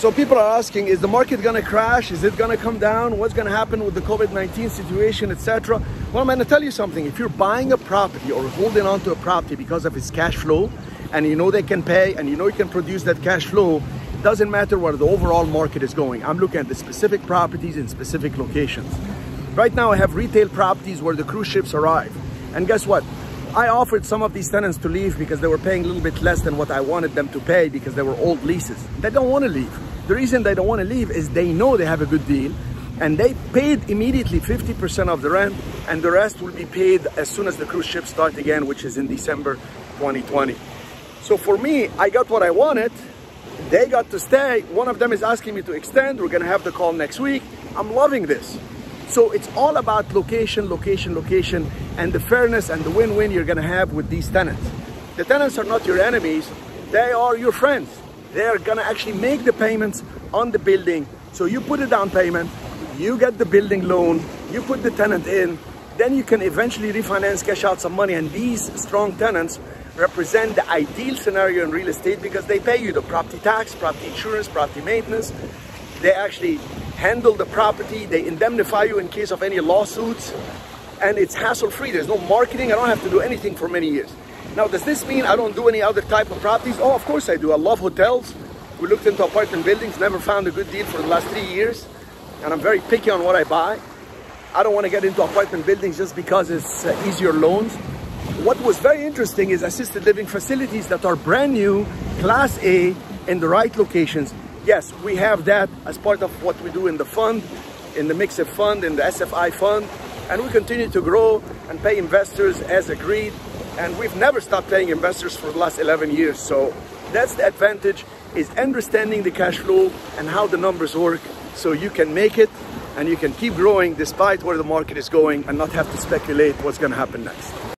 So people are asking, is the market going to crash? Is it going to come down? What's going to happen with the COVID-19 situation, etc.? Well, I'm going to tell you something. If you're buying a property or holding on to a property because of its cash flow, and you know they can pay, and you know you can produce that cash flow, it doesn't matter where the overall market is going. I'm looking at the specific properties in specific locations. Right now, I have retail properties where the cruise ships arrive. And guess what? I offered some of these tenants to leave because they were paying a little bit less than what I wanted them to pay because they were old leases. They don't want to leave. The reason they don't want to leave is they know they have a good deal, and they paid immediately 50% of the rent, and the rest will be paid as soon as the cruise ships start again, which is in December 2020. So for me, I got what I wanted. They got to stay. One of them is asking me to extend. We're going to have the call next week. I'm loving this. So it's all about location, location, location, and the fairness and the win-win you're gonna have with these tenants. The tenants are not your enemies, they are your friends. They are gonna actually make the payments on the building. So you put a down payment, you get the building loan, you put the tenant in, then you can eventually refinance, cash out some money, and these strong tenants represent the ideal scenario in real estate because they pay you the property tax, property insurance, property maintenance. They actually handle the property, they indemnify you in case of any lawsuits, and it's hassle-free. There's no marketing, I don't have to do anything for many years. Now, does this mean I don't do any other type of properties? Oh, of course I do. I love hotels. We looked into apartment buildings, never found a good deal for the last 3 years, and I'm very picky on what I buy. I don't want to get into apartment buildings just because it's easier loans. What was very interesting is assisted living facilities that are brand new, class A, in the right locations. Yes, we have that as part of what we do in the fund, in the SFI fund, in the SFI fund, and we continue to grow and pay investors as agreed, and we've never stopped paying investors for the last 11 years. So that's the advantage, is understanding the cash flow and how the numbers work so you can make it and you can keep growing despite where the market is going and not have to speculate what's going to happen next.